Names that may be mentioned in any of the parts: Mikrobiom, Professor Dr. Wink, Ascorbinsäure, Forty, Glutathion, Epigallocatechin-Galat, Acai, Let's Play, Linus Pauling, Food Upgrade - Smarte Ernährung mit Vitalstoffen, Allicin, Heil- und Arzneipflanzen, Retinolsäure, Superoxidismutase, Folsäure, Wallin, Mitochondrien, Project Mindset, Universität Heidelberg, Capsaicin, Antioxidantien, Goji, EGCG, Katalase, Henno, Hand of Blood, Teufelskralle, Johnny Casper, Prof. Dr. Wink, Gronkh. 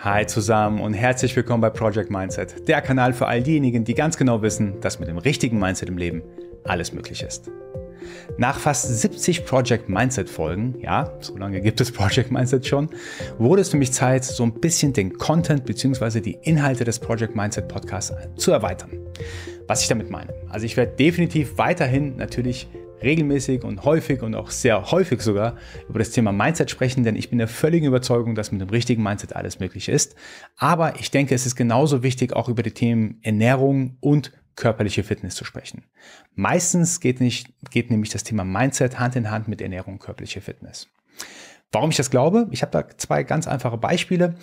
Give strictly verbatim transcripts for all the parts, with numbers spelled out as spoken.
Hi zusammen und herzlich willkommen bei Project Mindset, der Kanal für all diejenigen, die ganz genau wissen, dass mit dem richtigen Mindset im Leben alles möglich ist. Nach fast siebzig Project Mindset Folgen, ja, so lange gibt es Project Mindset schon, wurde es für mich Zeit, so ein bisschen den Content bzw. die Inhalte des Project Mindset Podcasts zu erweitern. Was ich damit meine. Also ich werde definitiv weiterhin natürlich regelmäßig und häufig und auch sehr häufig sogar über das Thema Mindset sprechen, denn ich bin der völligen Überzeugung, dass mit dem richtigen Mindset alles möglich ist. Aber ich denke, es ist genauso wichtig, auch über die Themen Ernährung und körperliche Fitness zu sprechen. Meistens geht, nicht, geht nämlich das Thema Mindset Hand in Hand mit Ernährung und körperlicher Fitness. Warum ich das glaube? Ich habe da zwei ganz einfache Beispiele.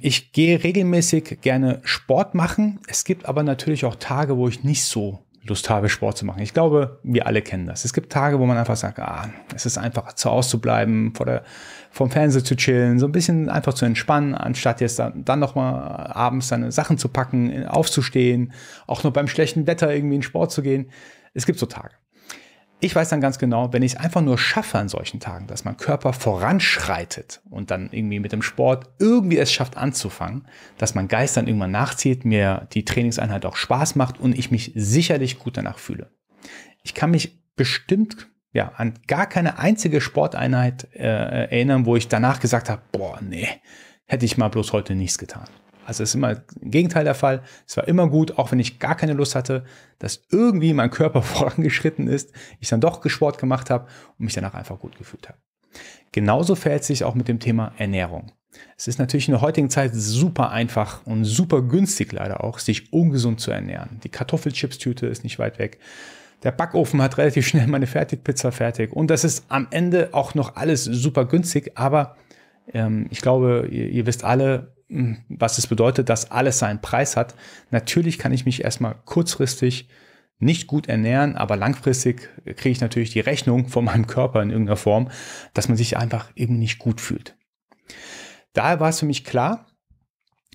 Ich gehe regelmäßig gerne Sport machen. Es gibt aber natürlich auch Tage, wo ich nicht so Lust habe, Sport zu machen. Ich glaube, wir alle kennen das. Es gibt Tage, wo man einfach sagt, ah, es ist einfach zu Hause zu bleiben, vor der, vom Fernseher zu chillen, so ein bisschen einfach zu entspannen, anstatt jetzt dann, dann nochmal abends seine Sachen zu packen, aufzustehen, auch nur beim schlechten Wetter irgendwie in Sport zu gehen. Es gibt so Tage. Ich weiß dann ganz genau, wenn ich es einfach nur schaffe an solchen Tagen, dass mein Körper voranschreitet und dann irgendwie mit dem Sport irgendwie es schafft anzufangen, dass mein Geist dann irgendwann nachzieht, mir die Trainingseinheit auch Spaß macht und ich mich sicherlich gut danach fühle. Ich kann mich bestimmt ja an gar keine einzige Sporteinheit äh, erinnern, wo ich danach gesagt habe, boah, nee, hätte ich mal bloß heute nichts getan. Also es ist immer im Gegenteil der Fall. Es war immer gut, auch wenn ich gar keine Lust hatte, dass irgendwie mein Körper vorangeschritten ist, ich dann doch Sport gemacht habe und mich danach einfach gut gefühlt habe. Genauso verhält es sich auch mit dem Thema Ernährung. Es ist natürlich in der heutigen Zeit super einfach und super günstig leider auch, sich ungesund zu ernähren. Die Kartoffelchips-Tüte ist nicht weit weg. Der Backofen hat relativ schnell meine Fertigpizza fertig. Und das ist am Ende auch noch alles super günstig. Aber ähm, ich glaube, ihr, ihr wisst alle, was es bedeutet, dass alles seinen Preis hat. Natürlich kann ich mich erstmal kurzfristig nicht gut ernähren, aber langfristig kriege ich natürlich die Rechnung von meinem Körper in irgendeiner Form, dass man sich einfach eben nicht gut fühlt. Daher war es für mich klar,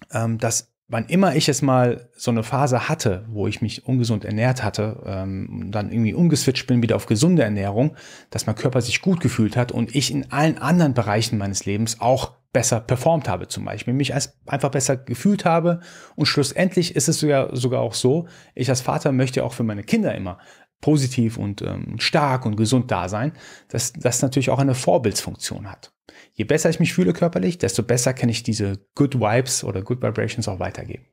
dass wann immer ich es mal so eine Phase hatte, wo ich mich ungesund ernährt hatte, dann irgendwie umgeswitcht bin wieder auf gesunde Ernährung, dass mein Körper sich gut gefühlt hat und ich in allen anderen Bereichen meines Lebens auch besser performt habe zum Beispiel, mich als einfach besser gefühlt habe und schlussendlich ist es sogar, sogar auch so, ich als Vater möchte auch für meine Kinder immer positiv und ähm, stark und gesund da sein, dass das natürlich auch eine Vorbildsfunktion hat. Je besser ich mich fühle körperlich, desto besser kann ich diese Good Vibes oder Good Vibrations auch weitergeben.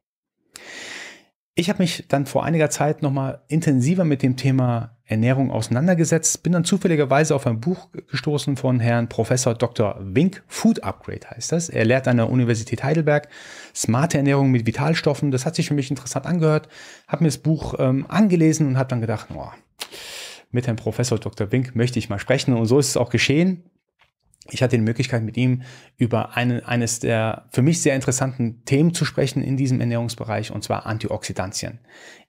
Ich habe mich dann vor einiger Zeit nochmal intensiver mit dem Thema Ernährung auseinandergesetzt, bin dann zufälligerweise auf ein Buch gestoßen von Herrn Professor Doktor Wink, Food Upgrade heißt das. Er lehrt an der Universität Heidelberg, smarte Ernährung mit Vitalstoffen. Das hat sich für mich interessant angehört, habe mir das Buch ähm, angelesen und habe dann gedacht, oh, mit Herrn Professor Doktor Wink möchte ich mal sprechen und so ist es auch geschehen. Ich hatte die Möglichkeit, mit ihm über eine, eines der für mich sehr interessanten Themen zu sprechen in diesem Ernährungsbereich, und zwar Antioxidantien.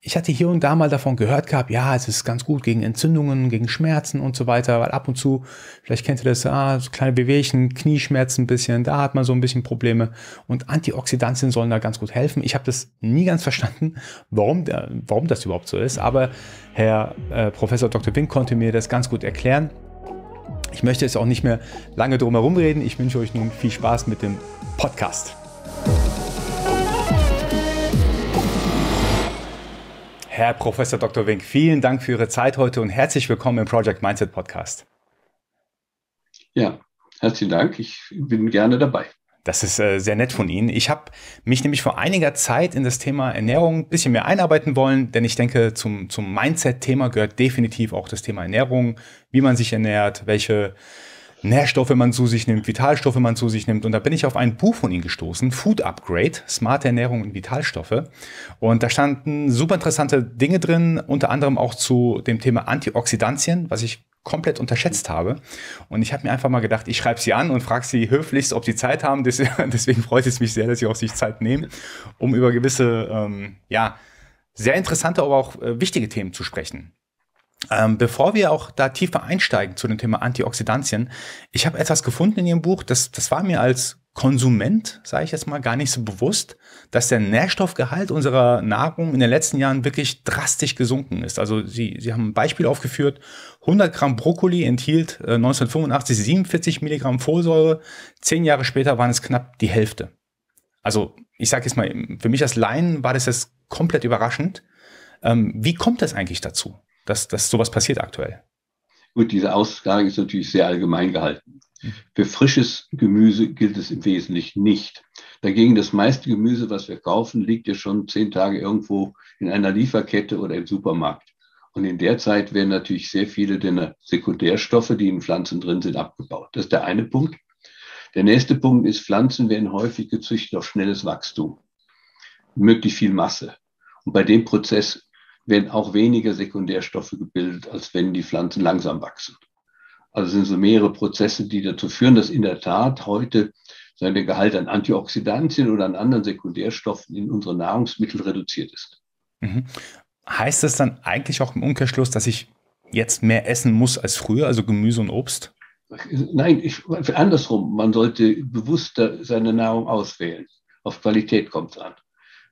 Ich hatte hier und da mal davon gehört gehabt, ja, es ist ganz gut gegen Entzündungen, gegen Schmerzen und so weiter, weil ab und zu, vielleicht kennt ihr das, ah, so kleine Bewegchen, Knieschmerzen ein bisschen, da hat man so ein bisschen Probleme. Und Antioxidantien sollen da ganz gut helfen. Ich habe das nie ganz verstanden, warum, warum das überhaupt so ist, aber Herr äh, Professor Doktor Wink konnte mir das ganz gut erklären. Ich möchte jetzt auch nicht mehr lange drum herum reden. Ich wünsche euch nun viel Spaß mit dem Podcast. Herr Professor Doktor Wink, vielen Dank für Ihre Zeit heute und herzlich willkommen im Project Mindset Podcast. Ja, herzlichen Dank. Ich bin gerne dabei. Das ist äh, sehr nett von Ihnen. Ich habe mich nämlich vor einiger Zeit in das Thema Ernährung ein bisschen mehr einarbeiten wollen, denn ich denke, zum, zum Mindset-Thema gehört definitiv auch das Thema Ernährung, wie man sich ernährt, welche Nährstoffe man zu sich nimmt, Vitalstoffe man zu sich nimmt. Und da bin ich auf ein Buch von Ihnen gestoßen, Food Upgrade, smarte Ernährung und Vitalstoffe. Und da standen super interessante Dinge drin, unter anderem auch zu dem Thema Antioxidantien, was ich komplett unterschätzt habe. Und ich habe mir einfach mal gedacht, ich schreibe sie an und frage sie höflichst, ob sie Zeit haben. Deswegen freut es mich sehr, dass sie auch sich Zeit nehmen, um über gewisse, ähm, ja, sehr interessante, aber auch äh, wichtige Themen zu sprechen. Ähm, bevor wir auch da tiefer einsteigen zu dem Thema Antioxidantien, ich habe etwas gefunden in Ihrem Buch, das, das war mir als Konsument, sage ich jetzt mal, gar nicht so bewusst, dass der Nährstoffgehalt unserer Nahrung in den letzten Jahren wirklich drastisch gesunken ist. Also Sie, Sie haben ein Beispiel aufgeführt, hundert Gramm Brokkoli enthielt äh, neunzehnhundertfünfundachtzig siebenundvierzig Milligramm Folsäure, zehn Jahre später waren es knapp die Hälfte. Also ich sage jetzt mal, für mich als Laien war das jetzt komplett überraschend. Ähm, wie kommt das eigentlich dazu, dass, dass sowas passiert aktuell? Gut, diese Aussage ist natürlich sehr allgemein gehalten. Für frisches Gemüse gilt es im Wesentlichen nicht. Dagegen das meiste Gemüse, was wir kaufen, liegt ja schon zehn Tage irgendwo in einer Lieferkette oder im Supermarkt. Und in der Zeit werden natürlich sehr viele der Sekundärstoffe, die in Pflanzen drin sind, abgebaut. Das ist der eine Punkt. Der nächste Punkt ist, Pflanzen werden häufig gezüchtet auf schnelles Wachstum, möglichst viel Masse. Und bei dem Prozess werden auch weniger Sekundärstoffe gebildet, als wenn die Pflanzen langsam wachsen. Also es sind so mehrere Prozesse, die dazu führen, dass in der Tat heute sein Gehalt an Antioxidantien oder an anderen Sekundärstoffen in unseren Nahrungsmitteln reduziert ist. Mhm. Heißt es dann eigentlich auch im Umkehrschluss, dass ich jetzt mehr essen muss als früher, also Gemüse und Obst? Nein, ich, andersrum. Man sollte bewusster seine Nahrung auswählen. Auf Qualität kommt es an.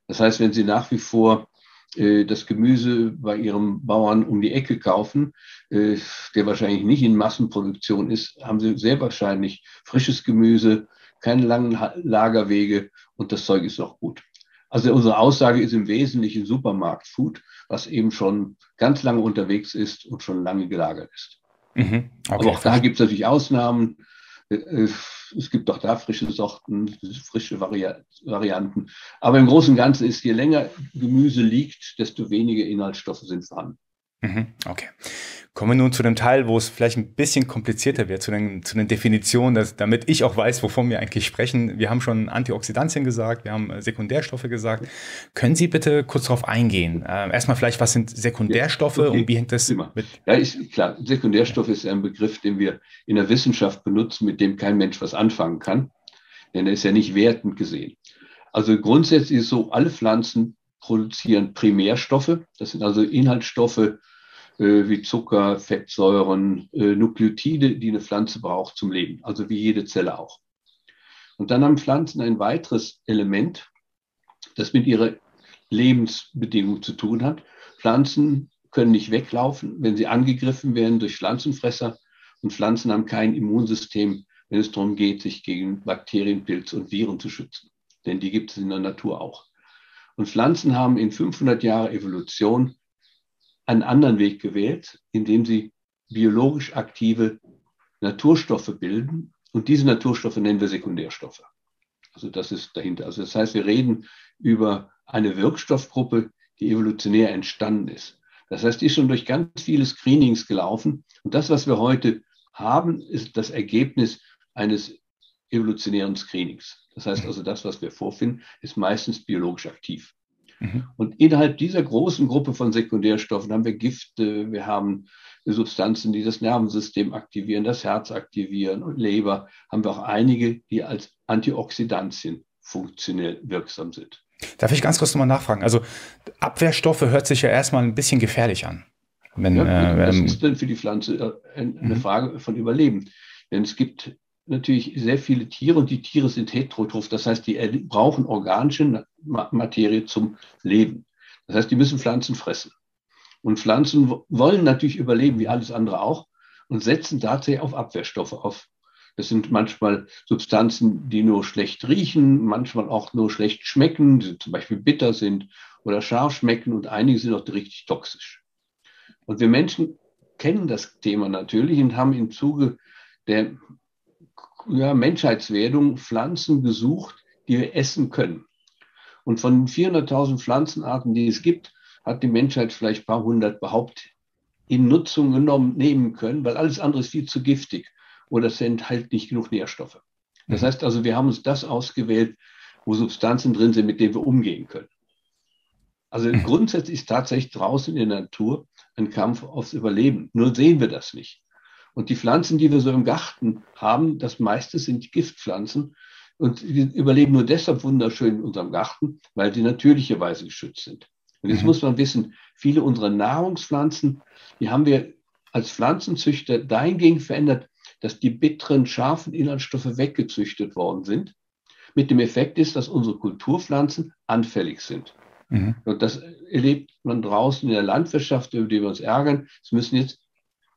Das heißt, wenn Sie nach wie vor das Gemüse bei Ihrem Bauern um die Ecke kaufen, der wahrscheinlich nicht in Massenproduktion ist, haben Sie sehr wahrscheinlich frisches Gemüse, keine langen Lagerwege und das Zeug ist auch gut. Also unsere Aussage ist im Wesentlichen Supermarktfood, was eben schon ganz lange unterwegs ist und schon lange gelagert ist. Mhm. Okay. Aber auch da gibt es natürlich Ausnahmen. Es gibt auch da frische Sorten, frische Vari- Varianten. Aber im Großen und Ganzen ist, je länger Gemüse liegt, desto weniger Inhaltsstoffe sind vorhanden. Okay. Kommen wir nun zu dem Teil, wo es vielleicht ein bisschen komplizierter wird, zu den, zu den Definitionen, dass, damit ich auch weiß, wovon wir eigentlich sprechen. Wir haben schon Antioxidantien gesagt, wir haben Sekundärstoffe gesagt. Können Sie bitte kurz darauf eingehen? Äh, erstmal vielleicht, was sind Sekundärstoffe ja, okay. und wie hängt das Immer. mit? Ja, ist klar. Sekundärstoff ja. ist ein Begriff, den wir in der Wissenschaft benutzen, mit dem kein Mensch was anfangen kann, denn er ist ja nicht wertend gesehen. Also grundsätzlich ist so, alle Pflanzen produzieren Primärstoffe, das sind also Inhaltsstoffe, wie Zucker, Fettsäuren, Nukleotide, die eine Pflanze braucht zum Leben, also wie jede Zelle auch. Und dann haben Pflanzen ein weiteres Element, das mit ihrer Lebensbedingung zu tun hat. Pflanzen können nicht weglaufen, wenn sie angegriffen werden durch Pflanzenfresser. Und Pflanzen haben kein Immunsystem, wenn es darum geht, sich gegen Bakterien, Pilze und Viren zu schützen. Denn die gibt es in der Natur auch. Und Pflanzen haben in fünfhundert Jahren Evolution einen anderen Weg gewählt, indem sie biologisch aktive Naturstoffe bilden. Und diese Naturstoffe nennen wir Sekundärstoffe. Also das ist dahinter. Also das heißt, wir reden über eine Wirkstoffgruppe, die evolutionär entstanden ist. Das heißt, die ist schon durch ganz viele Screenings gelaufen. Und das, was wir heute haben, ist das Ergebnis eines evolutionären Screenings. Das heißt also, das, was wir vorfinden, ist meistens biologisch aktiv. Und innerhalb dieser großen Gruppe von Sekundärstoffen haben wir Gifte, wir haben Substanzen, die das Nervensystem aktivieren, das Herz aktivieren und Leber, haben wir auch einige, die als Antioxidantien funktionell wirksam sind. Darf ich ganz kurz nochmal nachfragen? Also Abwehrstoffe hört sich ja erstmal ein bisschen gefährlich an. Wenn, ja, das ähm, ist dann für die Pflanze eine Frage von Überleben. Denn es gibt natürlich sehr viele Tiere und die Tiere sind heterotroph. Das heißt, die brauchen organische Materie zum Leben. Das heißt, die müssen Pflanzen fressen. Und Pflanzen wollen natürlich überleben, wie alles andere auch, und setzen tatsächlich auf Abwehrstoffe auf. Das sind manchmal Substanzen, die nur schlecht riechen, manchmal auch nur schlecht schmecken, die zum Beispiel bitter sind oder scharf schmecken und einige sind auch richtig toxisch. Und wir Menschen kennen das Thema natürlich und haben im Zuge der Ja, Menschheitswerdung Pflanzen gesucht, die wir essen können. Und von vierhunderttausend Pflanzenarten, die es gibt, hat die Menschheit vielleicht ein paar hundert überhaupt in Nutzung genommen, nehmen können, weil alles andere ist viel zu giftig oder es enthält nicht genug Nährstoffe. Das heißt also, wir haben uns das ausgewählt, wo Substanzen drin sind, mit denen wir umgehen können. Also grundsätzlich ist tatsächlich draußen in der Natur ein Kampf aufs Überleben. Nur sehen wir das nicht. Und die Pflanzen, die wir so im Garten haben, das meiste sind Giftpflanzen. Und die überleben nur deshalb wunderschön in unserem Garten, weil sie natürlicherweise geschützt sind. Und jetzt mhm. muss man wissen, viele unserer Nahrungspflanzen, die haben wir als Pflanzenzüchter dahingehend verändert, dass die bitteren, scharfen Inhaltsstoffe weggezüchtet worden sind. mit dem Effekt ist, dass unsere Kulturpflanzen anfällig sind. Mhm. Und das erlebt man draußen in der Landwirtschaft, über die wir uns ärgern. Es müssen jetzt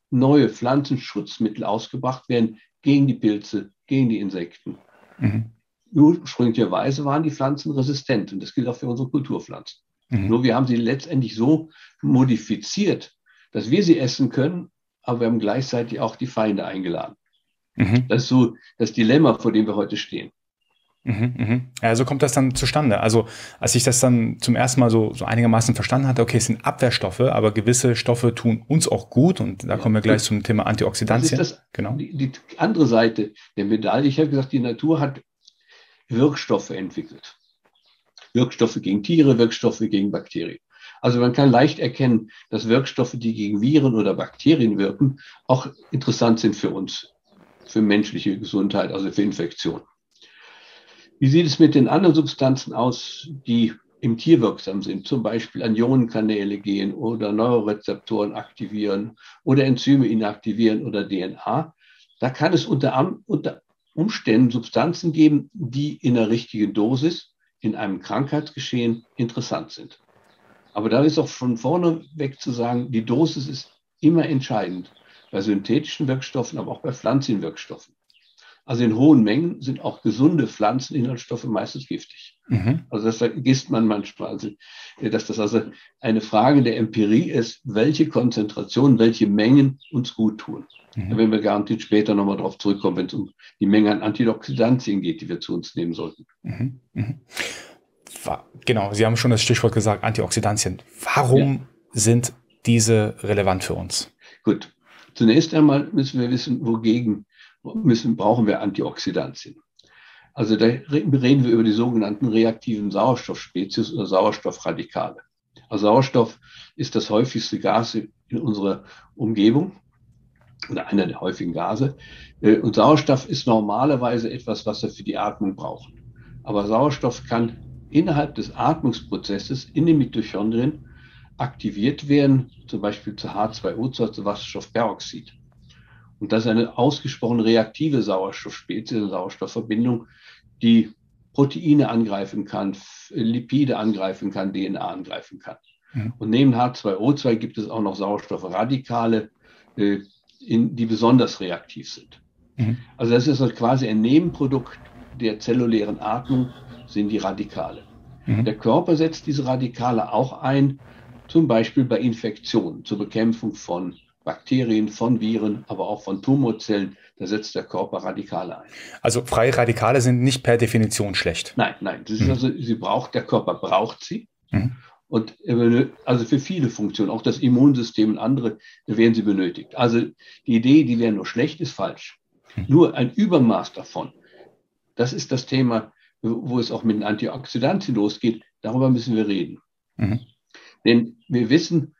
neue Pflanzenschutzmittel ausgebracht werden gegen die Pilze, gegen die Insekten. Mhm. Ursprünglicherweise waren die Pflanzen resistent und das gilt auch für unsere Kulturpflanzen. Mhm. Nur wir haben sie letztendlich so modifiziert, dass wir sie essen können, aber wir haben gleichzeitig auch die Feinde eingeladen. Mhm. Das ist so das Dilemma, vor dem wir heute stehen. Mhm, mhm. Ja, so kommt das dann zustande. Also als ich das dann zum ersten Mal so, so einigermaßen verstanden hatte, okay, es sind Abwehrstoffe, aber gewisse Stoffe tun uns auch gut und da ja, kommen wir gleich zum Thema Antioxidantien. Das ist das, genau. die, die andere Seite der Medaille, ich habe gesagt, die Natur hat Wirkstoffe entwickelt. Wirkstoffe gegen Tiere, Wirkstoffe gegen Bakterien. Also man kann leicht erkennen, dass Wirkstoffe, die gegen Viren oder Bakterien wirken, auch interessant sind für uns, für menschliche Gesundheit, also für Infektionen. Wie sieht es mit den anderen Substanzen aus, die im Tier wirksam sind, zum Beispiel an Ionenkanäle gehen oder Neurorezeptoren aktivieren oder Enzyme inaktivieren oder D N A? Da kann es unter, unter Umständen Substanzen geben, die in der richtigen Dosis in einem Krankheitsgeschehen interessant sind. Aber da ist auch von vorne weg zu sagen, die Dosis ist immer entscheidend bei synthetischen Wirkstoffen, aber auch bei Pflanzenwirkstoffen. Also in hohen Mengen sind auch gesunde Pflanzeninhaltsstoffe meistens giftig. Mhm. Also das vergisst man manchmal, also, dass das also eine Frage der Empirie ist, welche Konzentrationen, welche Mengen uns gut tun. Mhm. Da werden wir garantiert später nochmal drauf zurückkommen, wenn es um die Menge an Antioxidantien geht, die wir zu uns nehmen sollten. Mhm. Mhm. Genau, Sie haben schon das Stichwort gesagt, Antioxidantien. Warum ja. sind diese relevant für uns? Gut, zunächst einmal müssen wir wissen, wogegen müssen, brauchen wir Antioxidantien. Also da reden wir über die sogenannten reaktiven Sauerstoffspezies oder Sauerstoffradikale. Also Sauerstoff ist das häufigste Gas in unserer Umgebung oder einer der häufigen Gase. Und Sauerstoff ist normalerweise etwas, was wir für die Atmung brauchen. Aber Sauerstoff kann innerhalb des Atmungsprozesses in den Mitochondrien aktiviert werden, zum Beispiel zu H zwei O, zu Wasserstoffperoxid. Und das ist eine ausgesprochen reaktive Sauerstoffspezies, eine Sauerstoffverbindung, die Proteine angreifen kann, Lipide angreifen kann, D N A angreifen kann. Mhm. Und neben H zwei O zwei gibt es auch noch Sauerstoffradikale, äh, in, die besonders reaktiv sind. Mhm. Also das ist also quasi ein Nebenprodukt der zellulären Atmung, sind die Radikale. Mhm. Der Körper setzt diese Radikale auch ein, zum Beispiel bei Infektionen, zur Bekämpfung von Bakterien, von Viren, aber auch von Tumorzellen, da setzt der Körper Radikale ein. Also freie Radikale sind nicht per Definition schlecht. Nein, nein, das ist mhm. also, sie braucht, der Körper braucht sie. Mhm. Und also für viele Funktionen, auch das Immunsystem und andere, werden sie benötigt. Also die Idee, die wäre nur schlecht, ist falsch. Mhm. Nur ein Übermaß davon, das ist das Thema, wo es auch mit den Antioxidantien losgeht, darüber müssen wir reden. Mhm. Denn wir wissen,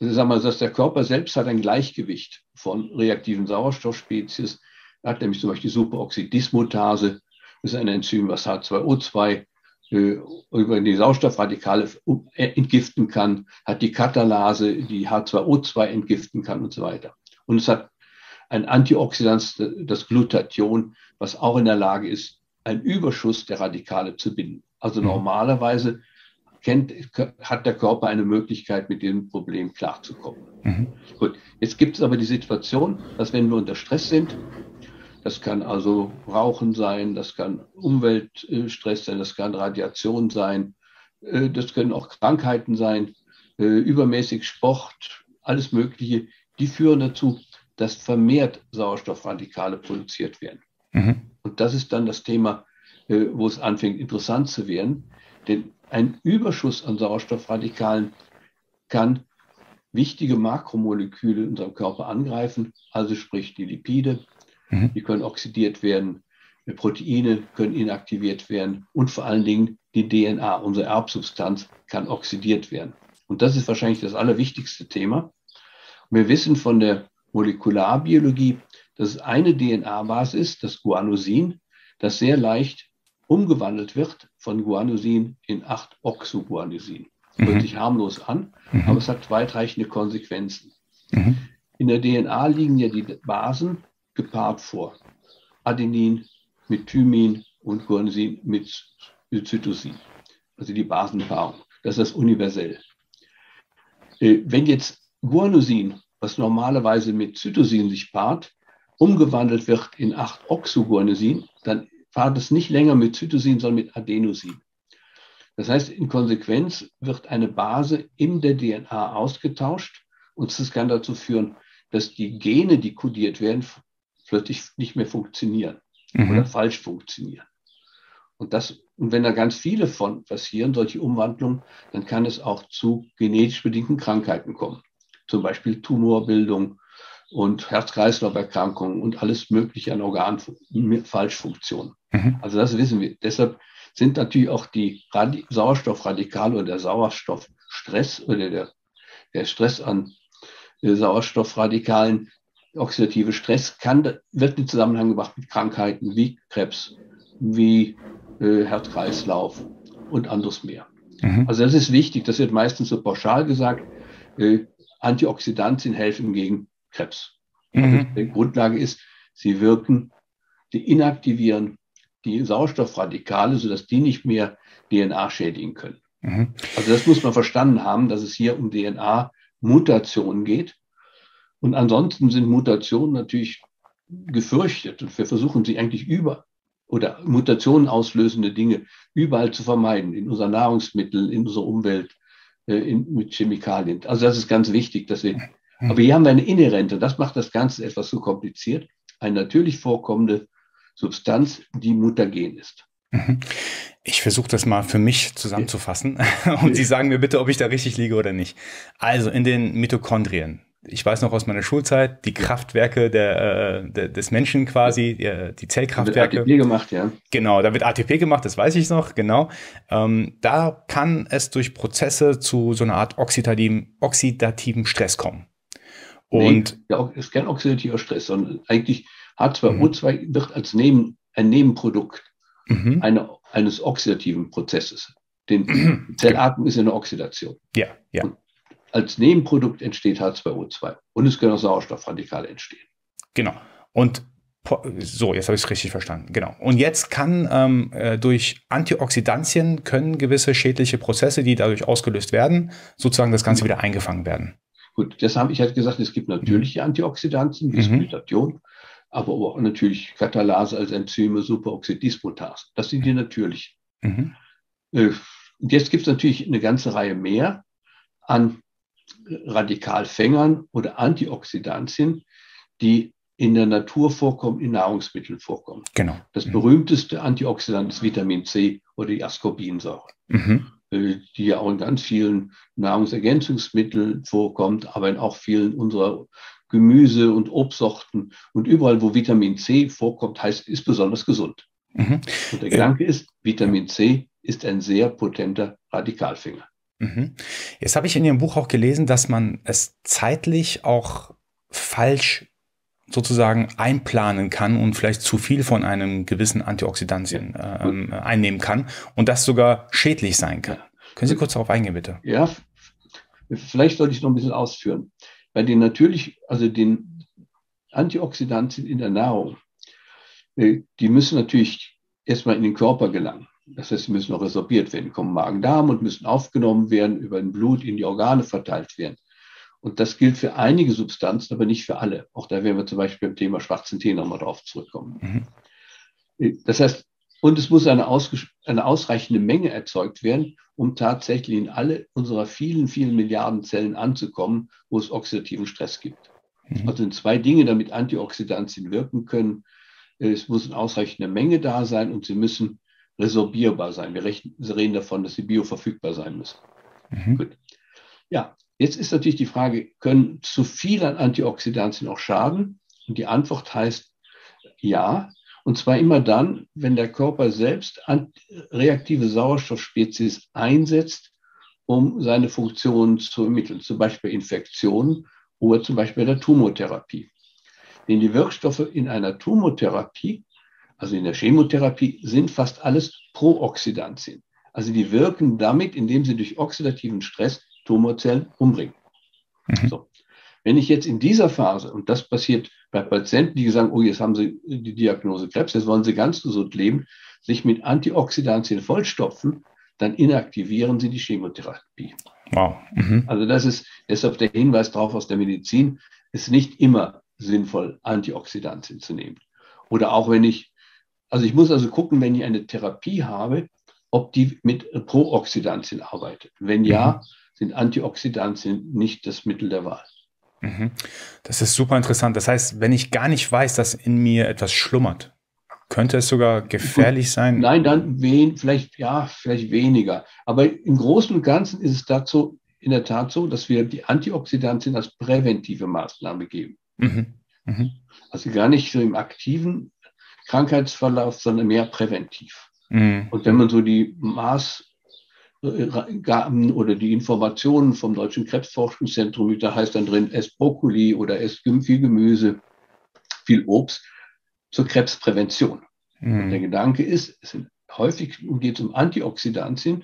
sagen wir, dass der Körper selbst hat ein Gleichgewicht von reaktiven Sauerstoffspezies. Er hat nämlich zum Beispiel die Superoxidismutase, das ist ein Enzym, was H zwei O zwei äh, über die Sauerstoffradikale entgiften kann, hat die Katalase, die H zwei O zwei entgiften kann und so weiter. Und es hat ein Antioxidant, das Glutathion, was auch in der Lage ist, einen Überschuss der Radikale zu binden. Also mhm. normalerweise Kennt, hat der Körper eine Möglichkeit, mit dem Problem klarzukommen. Mhm. Gut, jetzt gibt es aber die Situation, dass wenn wir unter Stress sind, das kann also Rauchen sein, das kann Umweltstress sein, das kann Radiation sein, das können auch Krankheiten sein, übermäßig Sport, alles Mögliche, die führen dazu, dass vermehrt Sauerstoffradikale produziert werden. Mhm. Und das ist dann das Thema, wo es anfängt, interessant zu werden, denn ein Überschuss an Sauerstoffradikalen kann wichtige Makromoleküle in unserem Körper angreifen, also sprich die Lipide, mhm. die können oxidiert werden, Proteine können inaktiviert werden und vor allen Dingen die D N A, unsere Erbsubstanz, kann oxidiert werden. Und das ist wahrscheinlich das allerwichtigste Thema. Und wir wissen von der Molekularbiologie, dass es eine D N A-Basis ist, das Guanosin, das sehr leicht umgewandelt wird von Guanosin in acht-Oxoguanosin. Mhm. Hört sich harmlos an, mhm. aber es hat weitreichende Konsequenzen. Mhm. In der D N A liegen ja die Basen gepaart vor. Adenin mit Thymin und Guanicin mit Cytosin, also die Basenpaarung. Das ist universell. Wenn jetzt Guanosin, was normalerweise mit Cytosin sich paart, umgewandelt wird in acht-Oxoguanosin, dann paart es nicht länger mit Cytosin, sondern mit Adenosin. Das heißt, in Konsequenz wird eine Base in der D N A ausgetauscht und das kann dazu führen, dass die Gene, die kodiert werden, plötzlich nicht mehr funktionieren mhm. oder falsch funktionieren. Und, das, und wenn da ganz viele von passieren, solche Umwandlungen, dann kann es auch zu genetisch bedingten Krankheiten kommen. Zum Beispiel Tumorbildung und Herz-Kreislauf-Erkrankungen und alles Mögliche an Organfalschfunktionen. Mhm. Also das wissen wir. Deshalb sind natürlich auch die Radi- Sauerstoffradikale oder der Sauerstoffstress oder der, der Stress an der Sauerstoffradikalen, oxidative Stress, kann, wird in Zusammenhang gebracht mit Krankheiten wie Krebs, wie Herzkreislauf und anderes mehr. Mhm. Also das ist wichtig, das wird meistens so pauschal gesagt, äh, Antioxidantien helfen gegen Krebs. Mhm. Also die Grundlage ist, sie wirken, die inaktivieren die Sauerstoffradikale, sodass die nicht mehr D N A schädigen können. Mhm. Also das muss man verstanden haben, dass es hier um D N A-Mutationen geht. Und ansonsten sind Mutationen natürlich gefürchtet und wir versuchen sie eigentlich über oder Mutationen auslösende Dinge überall zu vermeiden, in unseren Nahrungsmitteln, in unserer Umwelt, in, mit Chemikalien. Also das ist ganz wichtig, dass wir, aber hier haben wir eine inhärente, das macht das Ganze etwas so kompliziert, eine natürlich vorkommende Substanz, die mutagen ist. Ich versuche das mal für mich zusammenzufassen und Sie sagen mir bitte, ob ich da richtig liege oder nicht. Also in den Mitochondrien. Ich weiß noch aus meiner Schulzeit, die Kraftwerke der, der, des Menschen quasi, die, die Zellkraftwerke. Da wird A T P gemacht, ja. Genau, da wird A T P gemacht, das weiß ich noch, genau. Ähm, da kann es durch Prozesse zu so einer Art oxidativen, oxidativen Stress kommen. Und nee, ja, es ist kein oxidativer Stress, sondern eigentlich H zwei O zwei mhm. wird als Neben, ein Nebenprodukt mhm. einer, eines oxidativen Prozesses. Den Zellatmen ist ja eine Oxidation. Ja, ja. Und als Nebenprodukt entsteht H zwei O zwei und es können auch Sauerstoffradikale entstehen. Genau. Und so, jetzt habe ich es richtig verstanden. Genau. Und jetzt kann ähm, durch Antioxidantien können gewisse schädliche Prozesse, die dadurch ausgelöst werden, sozusagen das Ganze mhm. wieder eingefangen werden. Gut, das habe ich halt gesagt, es gibt natürliche Antioxidantien, wie mhm. Glutation, aber auch natürlich Katalase als Enzyme, Superoxidismutase. Das sind die natürlichen. Mhm. Jetzt gibt es natürlich eine ganze Reihe mehr an Radikalfängern oder Antioxidantien, die in der Natur vorkommen, in Nahrungsmitteln vorkommen. Genau. Das mhm. berühmteste Antioxidant ist Vitamin C oder die Ascorbinsäure, mhm. die ja auch in ganz vielen Nahrungsergänzungsmitteln vorkommt, aber in auch vielen unserer Gemüse- und Obstsorten. Und überall, wo Vitamin C vorkommt, heißt, ist besonders gesund. Mhm. Und der Gedanke ist, Vitamin C ist ein sehr potenter Radikalfänger. Jetzt habe ich in Ihrem Buch auch gelesen, dass man es zeitlich auch falsch sozusagen einplanen kann und vielleicht zu viel von einem gewissen Antioxidantien ähm, einnehmen kann und das sogar schädlich sein kann. Ja. Können Sie kurz darauf eingehen, bitte? Ja, vielleicht sollte ich es noch ein bisschen ausführen. Bei den natürlich, also den Antioxidantien in der Nahrung, die müssen natürlich erstmal in den Körper gelangen. Das heißt, sie müssen noch resorbiert werden, kommen Magen-Darm und müssen aufgenommen werden, über den Blut in die Organe verteilt werden. Und das gilt für einige Substanzen, aber nicht für alle. Auch da werden wir zum Beispiel beim Thema schwarzen Tee nochmal drauf zurückkommen. Mhm. Das heißt, und es muss eine, eine ausreichende Menge erzeugt werden, um tatsächlich in alle unserer vielen, vielen Milliarden Zellen anzukommen, wo es oxidativen Stress gibt. Mhm. Also sind zwei Dinge, damit Antioxidantien wirken können. Es muss eine ausreichende Menge da sein und sie müssen resorbierbar sein. Wir reden davon, dass sie bioverfügbar sein müssen. Mhm. Gut. Ja, jetzt ist natürlich die Frage, können zu viel an Antioxidantien auch schaden? Und die Antwort heißt ja. Und zwar immer dann, wenn der Körper selbst reaktive Sauerstoffspezies einsetzt, um seine Funktionen zu ermitteln, zum Beispiel Infektionen oder zum Beispiel der Tumortherapie. Denn die Wirkstoffe in einer Tumortherapie, also in der Chemotherapie, sind fast alles Prooxidantien. Also die wirken damit, indem sie durch oxidativen Stress Tumorzellen umbringen. Mhm. So. Wenn ich jetzt in dieser Phase, und das passiert bei Patienten, die sagen, oh, jetzt haben sie die Diagnose Krebs, jetzt wollen sie ganz gesund leben, sich mit Antioxidantien vollstopfen, dann inaktivieren sie die Chemotherapie. Wow. Mhm. Also das ist deshalb der Hinweis darauf aus der Medizin, es ist nicht immer sinnvoll, Antioxidantien zu nehmen. Oder auch wenn ich, also ich muss also gucken, wenn ich eine Therapie habe, ob die mit Prooxidantien arbeitet. Wenn ja, mhm. sind Antioxidantien nicht das Mittel der Wahl. Mhm. Das ist super interessant. Das heißt, wenn ich gar nicht weiß, dass in mir etwas schlummert, könnte es sogar gefährlich Gut. sein? Nein, dann wen, vielleicht, ja, vielleicht weniger. Aber im Großen und Ganzen ist es dazu in der Tat so, dass wir die Antioxidantien als präventive Maßnahme geben. Mhm. Mhm. Also gar nicht so im aktiven Krankheitsverlauf, sondern mehr präventiv. Und wenn man so die Maßgaben oder die Informationen vom Deutschen Krebsforschungszentrum, da heißt dann drin, esst Brokkoli oder esst viel Gemüse, viel Obst, zur Krebsprävention. Mm. Und der Gedanke ist, es sind häufig geht es um Antioxidantien,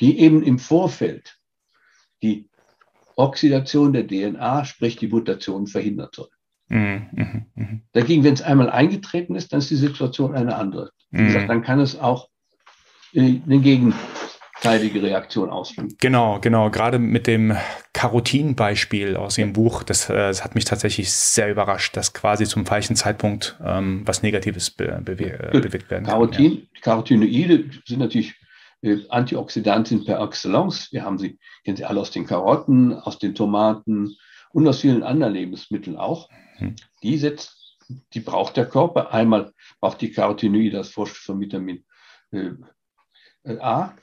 die eben im Vorfeld die Oxidation der D N A, sprich die Mutation, verhindern sollen. Dagegen, wenn es einmal eingetreten ist, dann ist die Situation eine andere. Wie gesagt, dann kann es auch eine gegenteilige Reaktion auslösen. Genau, genau. Gerade mit dem Carotin-Beispiel aus Ihrem Buch, das, das hat mich tatsächlich sehr überrascht, dass quasi zum falschen Zeitpunkt ähm, was Negatives be be be bewegt werden kann. Carotin, ja. Carotinoide sind natürlich Antioxidantien per excellence. Wir haben sie, kennen sie alle aus den Karotten, aus den Tomaten und aus vielen anderen Lebensmitteln auch. Die setzt, die braucht der Körper. Einmal braucht die Carotinoide das Vorstufe von Vitamin äh, A,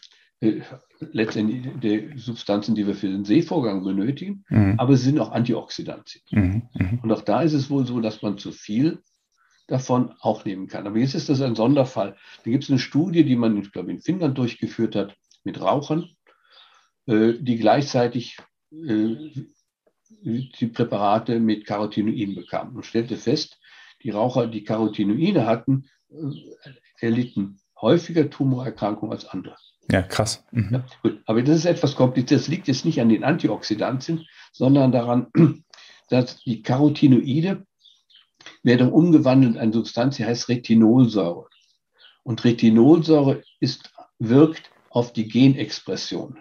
äh, letztendlich die Substanzen, die wir für den Sehvorgang benötigen, mhm. aber es sind auch Antioxidantien. Mhm. Mhm. Und auch da ist es wohl so, dass man zu viel davon auch nehmen kann. Aber jetzt ist das ein Sonderfall. Da gibt es eine Studie, die man, ich glaube, in Finnland durchgeführt hat, mit Rauchern, äh, die gleichzeitig äh, die Präparate mit Carotinoiden bekamen und stellte fest, die Raucher, die Carotinoide hatten, erlitten häufiger Tumorerkrankungen als andere. Ja, krass. Mhm. Ja, gut. Aber das ist etwas kompliziert. Das liegt jetzt nicht an den Antioxidantien, sondern daran, dass die Carotinoide werden umgewandelt in eine Substanz, die heißt Retinolsäure. Und Retinolsäure ist, wirkt auf die Genexpression.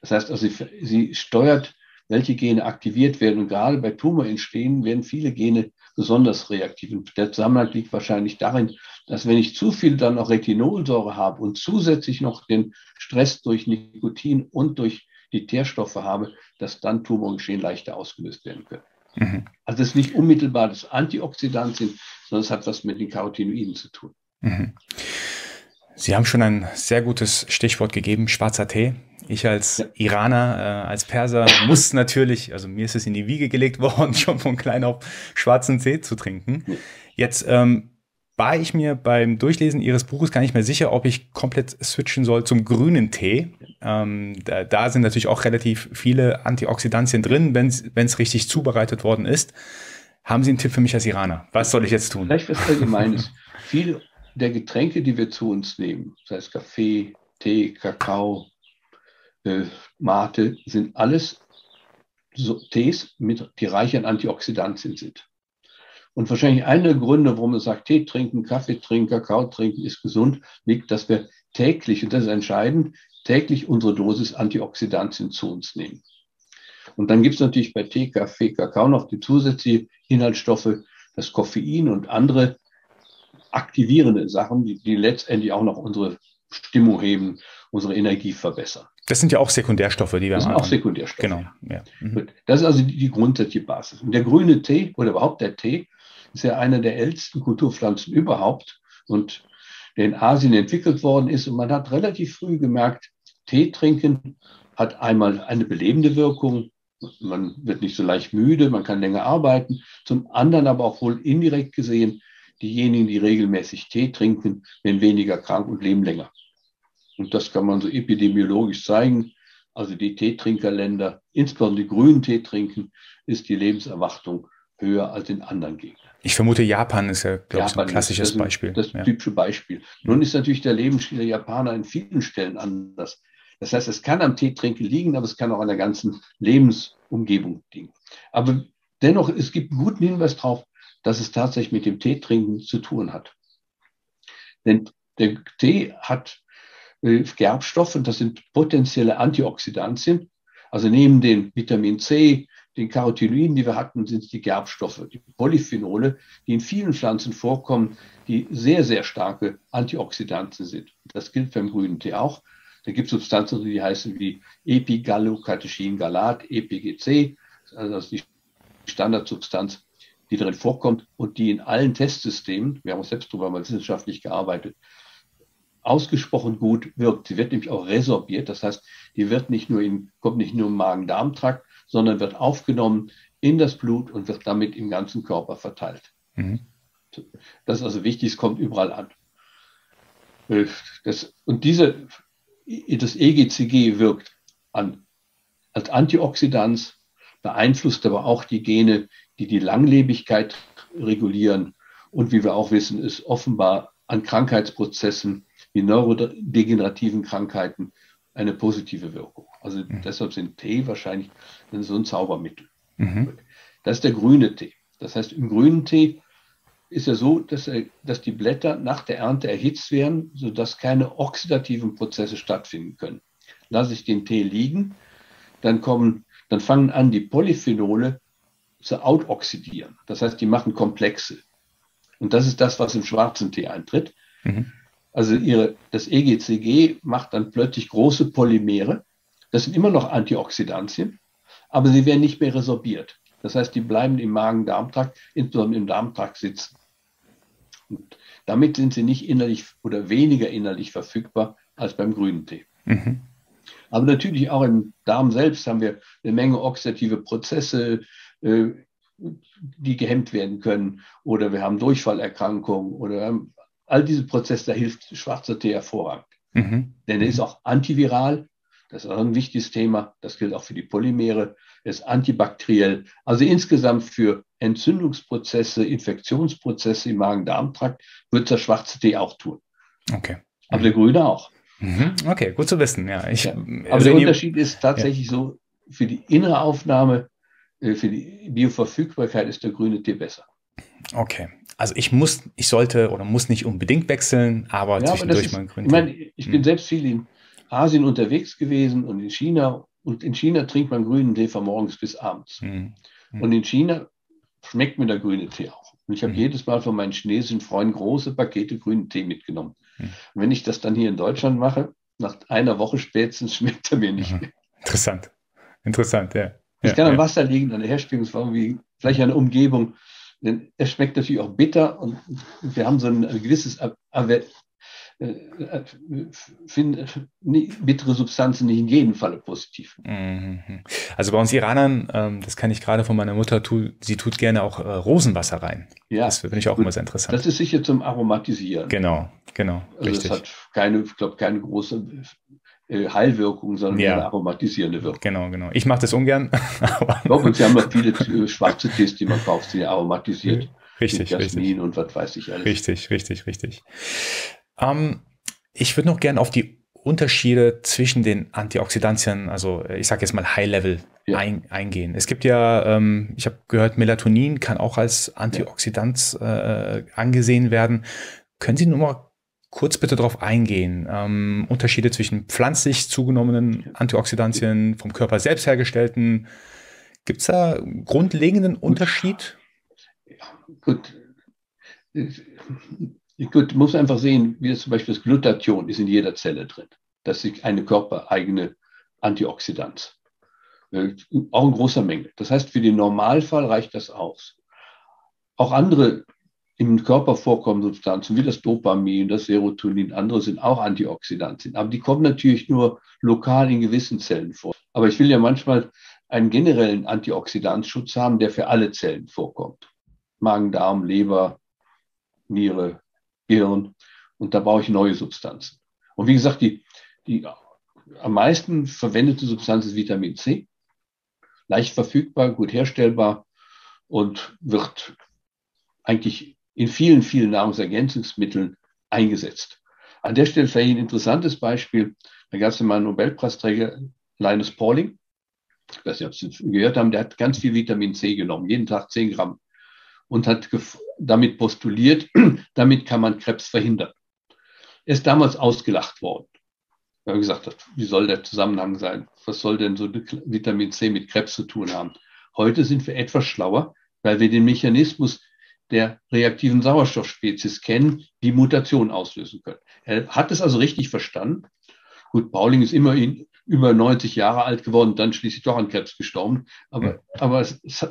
Das heißt, also sie, sie steuert, welche Gene aktiviert werden. Und gerade bei Tumor entstehen, werden viele Gene besonders reaktiv. Und der Zusammenhang liegt wahrscheinlich darin, dass wenn ich zu viel dann noch Retinolsäure habe und zusätzlich noch den Stress durch Nikotin und durch die Teerstoffe habe, dass dann Tumorgeschehen leichter ausgelöst werden können. Mhm. Also es ist nicht unmittelbar das Antioxidantien, sondern es hat was mit den Carotinoiden zu tun. Mhm. Sie haben schon ein sehr gutes Stichwort gegeben, schwarzer Tee. Ich als Iraner, äh, als Perser muss natürlich, also mir ist es in die Wiege gelegt worden, schon von klein auf schwarzen Tee zu trinken. Jetzt ähm, war ich mir beim Durchlesen Ihres Buches gar nicht mehr sicher, ob ich komplett switchen soll zum grünen Tee. Ähm, da, da sind natürlich auch relativ viele Antioxidantien drin, wenn es richtig zubereitet worden ist. Haben Sie einen Tipp für mich als Iraner? Was soll ich jetzt tun? Vielleicht was Allgemeines. Viele der Getränke, die wir zu uns nehmen, das heißt Kaffee, Tee, Kakao, Mate, sind alles so Tees, mit, die reich an Antioxidantien sind. Und wahrscheinlich einer der Gründe, warum man sagt, Tee trinken, Kaffee trinken, Kakao trinken ist gesund, liegt, dass wir täglich, und das ist entscheidend, täglich unsere Dosis Antioxidantien zu uns nehmen. Und dann gibt es natürlich bei Tee, Kaffee, Kakao noch die zusätzlichen Inhaltsstoffe, das Koffein und andere aktivierende Sachen, die, die letztendlich auch noch unsere Stimmung heben, unsere Energie verbessern. Das sind ja auch Sekundärstoffe, die wir haben. Das sind auch Sekundärstoffe. Genau. Ja. Mhm. Das ist also die, die grundsätzliche Basis. Und der grüne Tee oder überhaupt der Tee ist ja einer der ältesten Kulturpflanzen überhaupt und der in Asien entwickelt worden ist. Und man hat relativ früh gemerkt, Tee trinken hat einmal eine belebende Wirkung. Man wird nicht so leicht müde, man kann länger arbeiten. Zum anderen aber auch wohl indirekt gesehen, diejenigen, die regelmäßig Tee trinken, werden weniger krank und leben länger. Und das kann man so epidemiologisch zeigen. Also die Teetrinkerländer, insbesondere die grünen Tee trinken, ist die Lebenserwartung höher als in anderen Gegenden. Ich vermute, Japan ist ja, glaube ich, so ein klassisches das Beispiel. Das ja. typische Beispiel. Nun ist natürlich der Lebensstil der Japaner in vielen Stellen anders. Das heißt, es kann am Teetrinken liegen, aber es kann auch an der ganzen Lebensumgebung liegen. Aber dennoch, es gibt einen guten Hinweis darauf, dass es tatsächlich mit dem Teetrinken zu tun hat. Denn Der Tee hat äh, Gerbstoffe, und das sind potenzielle Antioxidantien. Also neben dem Vitamin C, den Carotinoiden, die wir hatten, sind die Gerbstoffe, die Polyphenole, die in vielen Pflanzen vorkommen, die sehr, sehr starke Antioxidantien sind. Das gilt beim grünen Tee auch. Da gibt es Substanzen, die heißen wie Epigallocatechin-Galat, E P G C, also die Standardsubstanz, die darin vorkommt und die in allen Testsystemen, wir haben uns selbst darüber mal wissenschaftlich gearbeitet, ausgesprochen gut wirkt. Sie wird nämlich auch resorbiert, das heißt, die wird nicht nur in, kommt nicht nur im Magen-Darm-Trakt, sondern wird aufgenommen in das Blut und wird damit im ganzen Körper verteilt. Mhm. Das ist also wichtig, es kommt überall an. Das, und diese, das E G C G wirkt an, als Antioxidans, beeinflusst aber auch die Gene, die die Langlebigkeit regulieren und wie wir auch wissen, ist offenbar an Krankheitsprozessen wie neurodegenerativen Krankheiten eine positive Wirkung. Also mhm. deshalb sind Tee wahrscheinlich so ein Zaubermittel. Mhm. Das ist der grüne Tee. Das heißt, im grünen Tee ist ja so, dass, er, dass die Blätter nach der Ernte erhitzt werden, sodass keine oxidativen Prozesse stattfinden können. Lasse ich den Tee liegen, dann, kommen, dann fangen an, die Polyphenole zu autoxidieren. Das heißt, die machen Komplexe. Und das ist das, was im schwarzen Tee eintritt. Mhm. Also ihre, das E G C G macht dann plötzlich große Polymere. Das sind immer noch Antioxidantien, aber sie werden nicht mehr resorbiert. Das heißt, die bleiben im Magen-Darm-Trakt, insbesondere im Darmtrakt sitzen. Und damit sind sie nicht innerlich oder weniger innerlich verfügbar als beim grünen Tee. Mhm. Aber natürlich auch im Darm selbst haben wir eine Menge oxidative Prozesse, die gehemmt werden können, oder wir haben Durchfallerkrankungen oder haben all diese Prozesse, da hilft schwarzer Tee hervorragend. Mhm. Denn er ist auch antiviral, das ist auch ein wichtiges Thema, das gilt auch für die Polymere, er ist antibakteriell, also insgesamt für Entzündungsprozesse, Infektionsprozesse im Magen-Darm-Trakt wird der schwarze Tee auch tun. Okay. Aber der grüne auch. Mhm. Okay, gut zu wissen. Ja, ich, ja. Aber also der Unterschied ist tatsächlich ja. so, für die innere Aufnahme, für die Bioverfügbarkeit ist der grüne Tee besser. Okay, also ich muss, ich sollte oder muss nicht unbedingt wechseln, aber ja, zwischendurch mal grünen Tee. Ich meine, ich hm. bin selbst viel in Asien unterwegs gewesen und in China. Und in China trinkt man grünen Tee von morgens bis abends. Hm. Hm. Und in China schmeckt mir der grüne Tee auch. Und ich habe hm. jedes Mal von meinen chinesischen Freunden große Pakete grünen Tee mitgenommen. Hm. Und wenn ich das dann hier in Deutschland mache, nach einer Woche spätestens schmeckt er mir nicht ja. mehr. Interessant, interessant, ja. Es ja, kann am ja. Wasser liegen, an der Herstellungsform, wie vielleicht an der Umgebung. Denn es schmeckt natürlich auch bitter und wir haben so ein gewisses A A äh, find, ne, bittere Substanzen nicht in jedem Falle positiv. Also bei uns Iranern, ähm, das kann ich gerade von meiner Mutter tun, sie tut gerne auch äh, Rosenwasser rein. Ja, das finde ich auch gut, immer sehr interessant. Das ist sicher zum Aromatisieren. Genau, genau. Also richtig. Das hat keine, ich glaube, keine große Heilwirkung, sondern ja. eine aromatisierende Wirkung. Genau, genau. Ich mache das ungern. Aber ich glaube, und Sie haben ja viele schwarze Tees, die man kauft, sind ja aromatisiert. Richtig, Jasmin richtig. Jasmin und was weiß ich alles. Richtig, richtig, richtig. Ähm, ich würde noch gerne auf die Unterschiede zwischen den Antioxidantien, also ich sage jetzt mal High-Level, ja. ein, eingehen. Es gibt ja, ähm, ich habe gehört, Melatonin kann auch als Antioxidant ja. äh, angesehen werden. Können Sie nur mal kurz bitte darauf eingehen, ähm, Unterschiede zwischen pflanzlich zugenommenen Antioxidantien, vom Körper selbst hergestellten. Gibt es da einen grundlegenden Unterschied? Ja, gut. Gut, muss einfach sehen, wie das zum Beispiel das Glutathion ist in jeder Zelle drin. Das ist eine körpereigene Antioxidanz. Auch in großer Menge. Das heißt, für den Normalfall reicht das aus. Auch andere im Körper vorkommende Substanzen wie das Dopamin, das Serotonin, andere sind auch Antioxidantien. Aber die kommen natürlich nur lokal in gewissen Zellen vor. Aber ich will ja manchmal einen generellen Antioxidantschutz haben, der für alle Zellen vorkommt. Magen, Darm, Leber, Niere, Gehirn. Und da brauche ich neue Substanzen. Und wie gesagt, die, die am meisten verwendete Substanz ist Vitamin C. Leicht verfügbar, gut herstellbar und wird eigentlich in vielen, vielen Nahrungsergänzungsmitteln eingesetzt. An der Stelle vielleicht ein interessantes Beispiel. Da gab es mal einen Nobelpreisträger, Linus Pauling. Ich weiß nicht, ob Sie es gehört haben. Der hat ganz viel Vitamin C genommen, jeden Tag zehn Gramm. Und hat damit postuliert, damit kann man Krebs verhindern. Er ist damals ausgelacht worden. Er hat gesagt, wie soll der Zusammenhang sein? Was soll denn so Vitamin C mit Krebs zu tun haben? Heute sind wir etwas schlauer, weil wir den Mechanismus der reaktiven Sauerstoffspezies kennen, die Mutation auslösen können. Er hat es also richtig verstanden. Gut, Pauling ist immerhin über neunzig Jahre alt geworden, dann schließlich doch an Krebs gestorben. Aber, mhm. aber, es, es,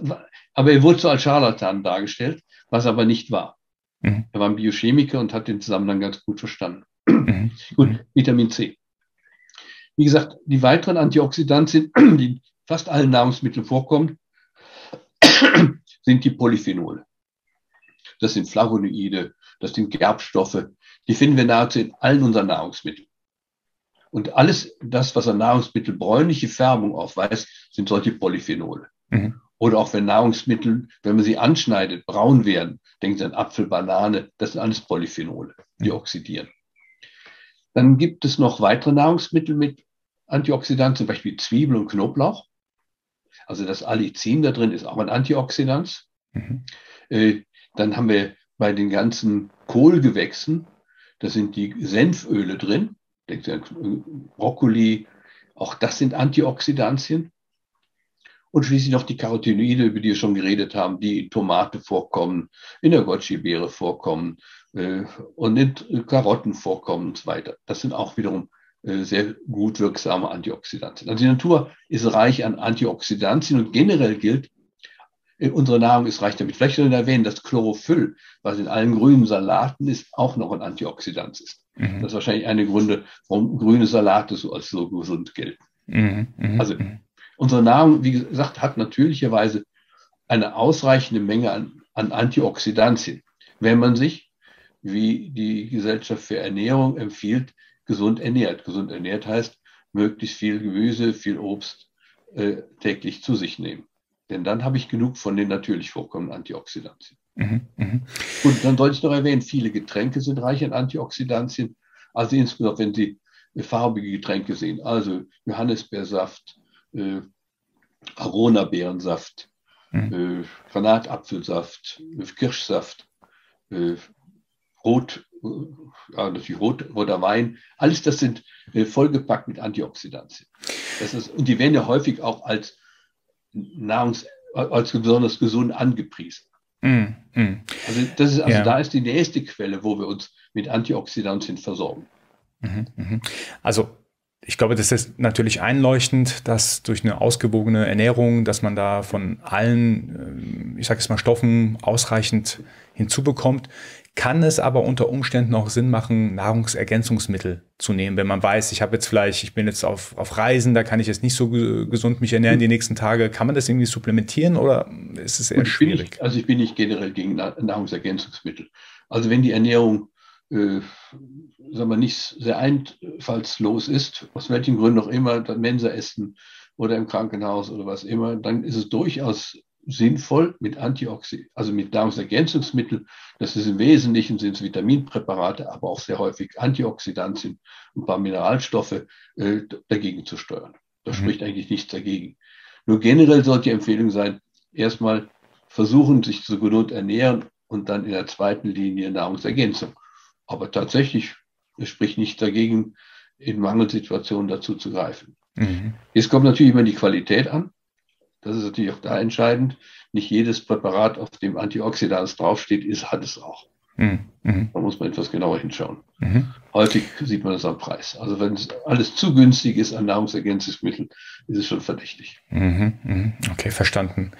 aber er wurde so als Scharlatan dargestellt, was aber nicht war. Mhm. Er war ein Biochemiker und hat den Zusammenhang ganz gut verstanden. Mhm. Gut, Vitamin C. Wie gesagt, die weiteren Antioxidantien, die in fast allen Nahrungsmitteln vorkommen, sind die Polyphenole. Das sind Flavonoide, das sind Gerbstoffe. Die finden wir nahezu in allen unseren Nahrungsmitteln. Und alles das, was an Nahrungsmitteln bräunliche Färbung aufweist, sind solche Polyphenole. Mhm. Oder auch wenn Nahrungsmittel, wenn man sie anschneidet, braun werden, denkt an Apfel, Banane, das sind alles Polyphenole, die mhm. oxidieren. Dann gibt es noch weitere Nahrungsmittel mit Antioxidantien, zum Beispiel Zwiebel und Knoblauch. Also das Allicin da drin ist auch ein Antioxidant. Mhm. Äh, dann haben wir bei den ganzen Kohlgewächsen, da sind die Senföle drin, denkt an Brokkoli, auch das sind Antioxidantien. Und schließlich noch die Carotinoide, über die wir schon geredet haben, die in Tomate vorkommen, in der Goji-Beere vorkommen äh, und in Karotten vorkommen und so weiter. Das sind auch wiederum äh, sehr gut wirksame Antioxidantien. Also die Natur ist reich an Antioxidantien und generell gilt, in unserer Nahrung ist reich damit. Vielleicht soll ich erwähnen, dass Chlorophyll, was in allen grünen Salaten ist, auch noch ein Antioxidant ist. Mhm. Das ist wahrscheinlich eine Gründe, warum grüne Salate so als so gesund gelten. Mhm. Mhm. Also unsere Nahrung, wie gesagt, hat natürlicherweise eine ausreichende Menge an, an Antioxidantien, wenn man sich, wie die Gesellschaft für Ernährung empfiehlt, gesund ernährt. Gesund ernährt heißt, möglichst viel Gemüse, viel Obst äh, täglich zu sich nehmen. Denn dann habe ich genug von den natürlich vorkommenden Antioxidantien. Mhm, mh. Und dann sollte ich noch erwähnen, viele Getränke sind reich an Antioxidantien. Also insbesondere, wenn Sie farbige Getränke sehen, also Johannisbeersaft, äh, Arona-Beerensaft, mhm. äh, Granatapfelsaft, Kirschsaft, äh, Rot, äh, natürlich Rot, roter Wein. Alles das sind äh, vollgepackt mit Antioxidantien. Das ist, und die werden ja häufig auch als Nahrungs als besonders gesund angepriesen. Mm, mm. Also, das ist, also ja. da ist die nächste Quelle, wo wir uns mit Antioxidantien versorgen. Also ich glaube, das ist natürlich einleuchtend, dass durch eine ausgewogene Ernährung, dass man da von allen, ich sage jetzt mal, Stoffen ausreichend hinzubekommt. Kann es aber unter Umständen auch Sinn machen, Nahrungsergänzungsmittel zu nehmen, wenn man weiß, ich habe jetzt vielleicht, ich bin jetzt auf, auf Reisen, da kann ich jetzt nicht so gesund mich ernähren die nächsten Tage. Kann man das irgendwie supplementieren oder ist es eher Gut, schwierig? Ich bin nicht, also ich bin nicht generell gegen Nahrungsergänzungsmittel. Also wenn die Ernährung äh, sagen wir, nicht sehr einfallslos ist, aus welchen Gründen auch immer, dann Mensa essen oder im Krankenhaus oder was immer, dann ist es durchaus sinnvoll mit Antioxid, also mit Nahrungsergänzungsmitteln. Das ist im Wesentlichen sind es Vitaminpräparate, aber auch sehr häufig Antioxidantien und ein paar Mineralstoffe äh, dagegen zu steuern. Da mhm. spricht eigentlich nichts dagegen. Nur generell sollte die Empfehlung sein, erstmal versuchen, sich zu gesund ernähren und dann in der zweiten Linie Nahrungsergänzung. Aber tatsächlich es spricht nichts dagegen, in Mangelsituationen dazu zu greifen. Mhm. Jetzt kommt natürlich immer die Qualität an. Das ist natürlich auch da entscheidend. Nicht jedes Präparat, auf dem Antioxidans draufsteht, ist, hat es auch. Mhm. Da muss man etwas genauer hinschauen. Mhm. Häufig sieht man das am Preis. Also wenn es alles zu günstig ist an Nahrungsergänzungsmitteln, ist es schon verdächtig. Mhm. Okay, verstanden.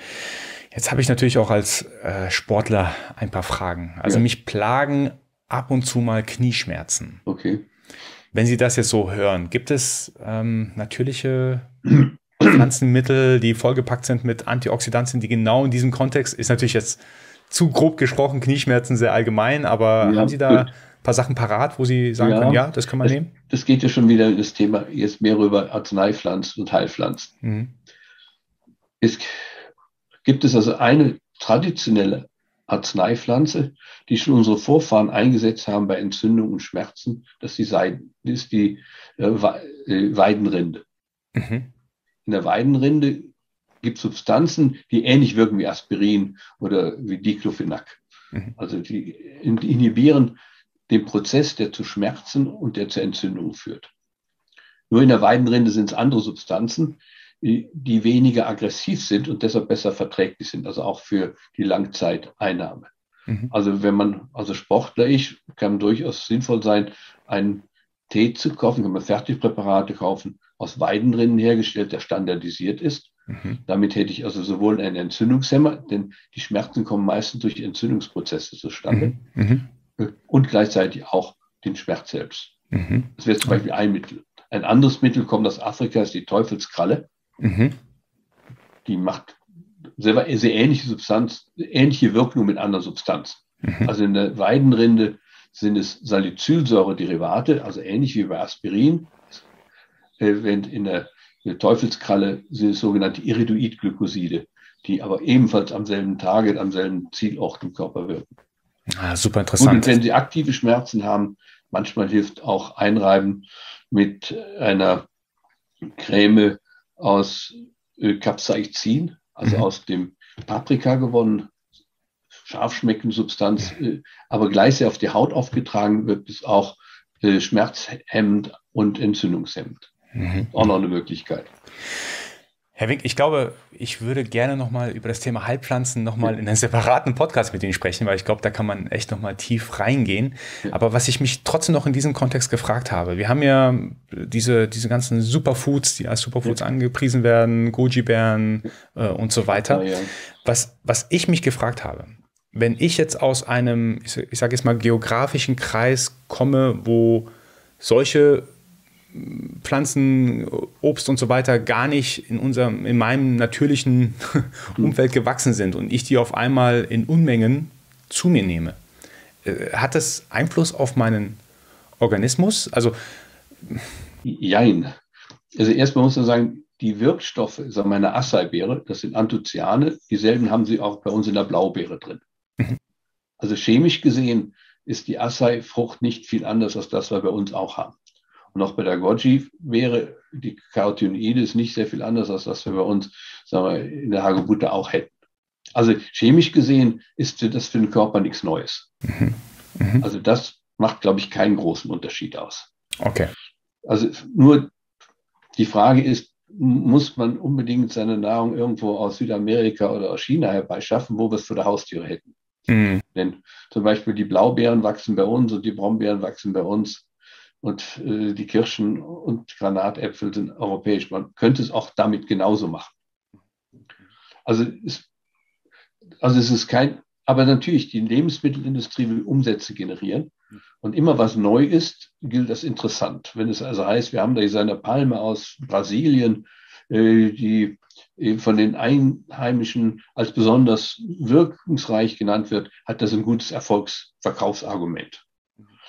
Jetzt habe ich natürlich auch als äh, Sportler ein paar Fragen. Also ja. mich plagen ab und zu mal Knieschmerzen. Okay. Wenn Sie das jetzt so hören, gibt es ähm, natürliche Pflanzenmittel, die vollgepackt sind mit Antioxidantien, die genau in diesem Kontext, ist natürlich jetzt zu grob gesprochen, Knieschmerzen sehr allgemein, aber ja, haben Sie da gut. ein paar Sachen parat, wo Sie sagen ja, können, ja, das können wir das, nehmen? Das geht ja schon wieder in das Thema jetzt mehr über Arzneipflanzen und Heilpflanzen. Mhm. Es gibt es also eine traditionelle Arzneipflanze, die schon unsere Vorfahren eingesetzt haben bei Entzündungen und Schmerzen, das ist die, Seiden, das ist die äh, Weidenrinde. Mhm. In der Weidenrinde gibt es Substanzen, die ähnlich wirken wie Aspirin oder wie Diclofenac. Mhm. Also die inhibieren den Prozess, der zu Schmerzen und der zu Entzündungen führt. Nur in der Weidenrinde sind es andere Substanzen, die weniger aggressiv sind und deshalb besser verträglich sind, also auch für die Langzeiteinnahme. Mhm. Also wenn man, also Sportler, ich, kann durchaus sinnvoll sein, einen Tee zu kaufen, kann man Fertigpräparate kaufen, aus Weidenrinden hergestellt, der standardisiert ist. Mhm. Damit hätte ich also sowohl einen Entzündungshemmer, denn die Schmerzen kommen meistens durch Entzündungsprozesse zustande, mhm. und gleichzeitig auch den Schmerz selbst. Mhm. Das wäre zum Beispiel ein Mittel. Ein anderes Mittel kommt aus Afrika, ist die Teufelskralle. Mhm. Die macht selber sehr ähnliche Substanz, ähnliche Wirkung mit anderen Substanzen. Mhm. Also in der Weidenrinde sind es Salicylsäure-Derivate, also ähnlich wie bei Aspirin. Während in der Teufelskralle sind es sogenannte Iridoidglykoside, die aber ebenfalls am selben Target, am selben Zielort im Körper wirken. Ah, super interessant. Und wenn Sie aktive Schmerzen haben, manchmal hilft auch Einreiben mit einer Creme aus Capsaicin, also mhm. aus dem Paprika gewonnen, scharf schmeckende Substanz, aber gleich sehr auf die Haut aufgetragen wird, ist auch schmerzhemmend und entzündungshemmend. Mhm. Auch noch eine Möglichkeit. Herr Wink, ich glaube, ich würde gerne nochmal über das Thema Heilpflanzen nochmal ja. in einem separaten Podcast mit Ihnen sprechen, weil ich glaube, da kann man echt nochmal tief reingehen. Ja. Aber was ich mich trotzdem noch in diesem Kontext gefragt habe, wir haben ja diese, diese ganzen Superfoods, die als Superfoods ja. angepriesen werden, Goji-Beeren äh, und so weiter. Ja, ja. Was, was ich mich gefragt habe, wenn ich jetzt aus einem, ich, ich sage jetzt mal, geografischen Kreis komme, wo solche Pflanzen, Obst und so weiter gar nicht in unserem, in meinem natürlichen Umfeld gewachsen sind und ich die auf einmal in Unmengen zu mir nehme. Hat das Einfluss auf meinen Organismus? Also Jein. Also erstmal muss man sagen, die Wirkstoffe, sagen wir, eine Acai-Beere, das sind Anthocyane, dieselben haben sie auch bei uns in der Blaubeere drin. Mhm. Also chemisch gesehen ist die Acai-Frucht nicht viel anders als das, was wir bei uns auch haben. Und auch bei der Goji wäre die Carotinoide ist nicht sehr viel anders, als das wir bei uns, sagen wir, in der Hagebutte auch hätten. Also chemisch gesehen ist das für den Körper nichts Neues. Mhm. Mhm. Also das macht, glaube ich, keinen großen Unterschied aus. Okay. Also nur die Frage ist, muss man unbedingt seine Nahrung irgendwo aus Südamerika oder aus China herbeischaffen, wo wir es für die Haustiere hätten? Mhm. Denn zum Beispiel die Blaubeeren wachsen bei uns und die Brombeeren wachsen bei uns. Und äh, die Kirschen und Granatäpfel sind europäisch. Man könnte es auch damit genauso machen. Also es, also es ist kein, aber natürlich, die Lebensmittelindustrie will Umsätze generieren. Und immer was neu ist, gilt das interessant. Wenn es also heißt, wir haben da jetzt eine Palme aus Brasilien, äh, die äh, von den Einheimischen als besonders wirkungsreich genannt wird, hat das ein gutes Erfolgsverkaufsargument.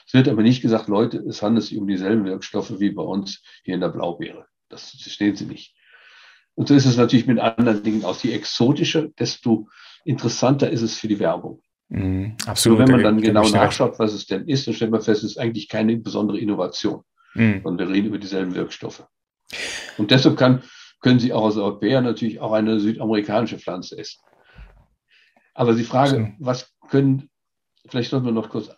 Es wird aber nicht gesagt, Leute, es handelt sich um dieselben Wirkstoffe wie bei uns hier in der Blaubeere. Das verstehen sie nicht. Und so ist es natürlich mit anderen Dingen aus. Je exotischer, desto interessanter ist es für die Werbung. Mhm, absolut. Nur wenn man dann genau nachschaut, was es denn ist, dann stellt man fest, es ist eigentlich keine besondere Innovation. Mhm. Und wir reden über dieselben Wirkstoffe. Und deshalb kann, können Sie auch als Europäer natürlich auch eine südamerikanische Pflanze essen. Aber Sie fragen, so. was können, vielleicht sollten wir noch kurz